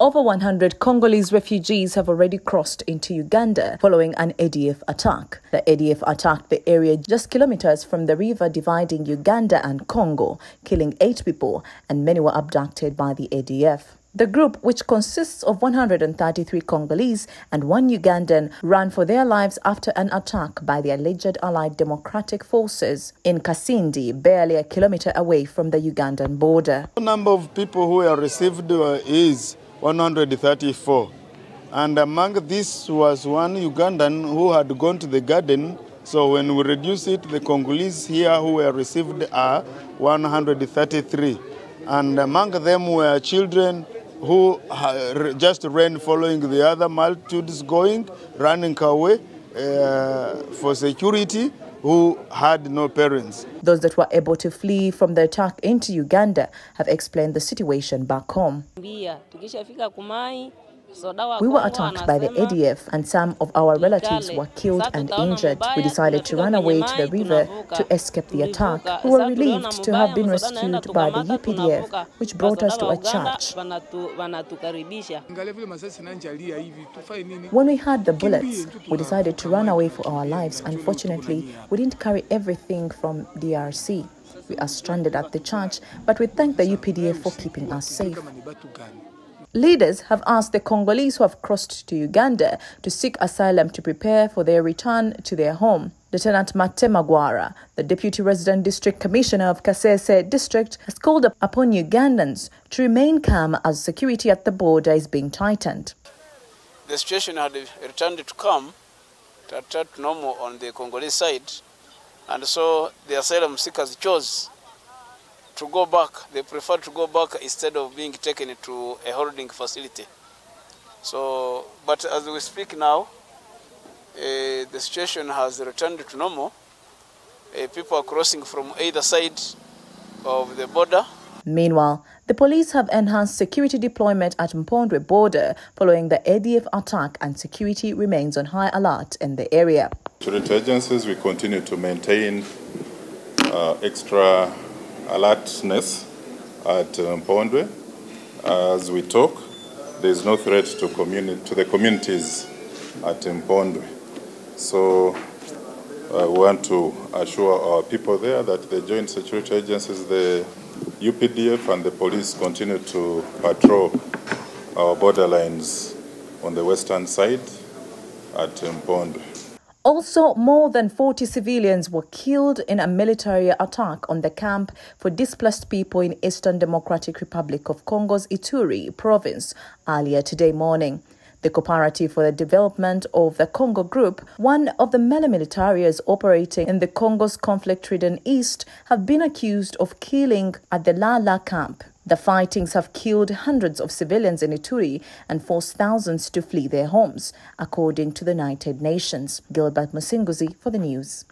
Over 100 Congolese refugees have already crossed into Uganda following an ADF attack. The ADF attacked the area just kilometers from the river dividing Uganda and Congo, killing 8 people, and many were abducted by the ADF. The group, which consists of 133 Congolese and 1 Ugandan, ran for their lives after an attack by the alleged Allied Democratic Forces in Kasindi, barely a kilometer away from the Ugandan border. The number of people who are received is 134. And among this was 1 Ugandan who had gone to the garden. So when we reduce it, the Congolese here who were received are 133. And among them were children who just ran following the other multitudes going, running away for security, who had no parents. Those that were able to flee from the attack into Uganda have explained the situation back home. We were attacked by the ADF and some of our relatives were killed and injured. We decided to run away to the river to escape the attack. We were relieved to have been rescued by the UPDF, which brought us to a church. When we heard the bullets, we decided to run away for our lives. Unfortunately, we didn't carry everything from DRC. We are stranded at the church, but we thank the UPDF for keeping us safe. Leaders have asked the Congolese who have crossed to Uganda to seek asylum to prepare for their return to their home. Lieutenant Matemagwara, the Deputy Resident District Commissioner of Kasese District, has called upon Ugandans to remain calm as security at the border is being tightened. The situation had returned to calm, to normal on the Congolese side, and so the asylum seekers chose to go back. They prefer to go back instead of being taken to a holding facility. So, but as we speak now, the situation has returned to normal. People are crossing from either side of the border. Meanwhile, the police have enhanced security deployment at Mpondwe border following the ADF attack, and security remains on high alert in the area. Security agencies, we continue to maintain extra alertness at Mpondwe. As we talk, there is no threat to the communities at Mpondwe. So we want to assure our people there that the joint security agencies, the UPDF and the police, continue to patrol our borderlines on the western side at Mpondwe. Also, more than 40 civilians were killed in a military attack on the camp for displaced people in Eastern Democratic Republic of Congo's Ituri province earlier today morning. The Cooperative for the Development of the Congo group, one of the many militaries operating in the Congo's conflict-ridden east, have been accused of killing at the Lala camp. The fightings have killed hundreds of civilians in Ituri and forced thousands to flee their homes, according to the United Nations. Gilbert Musinguzi for the news.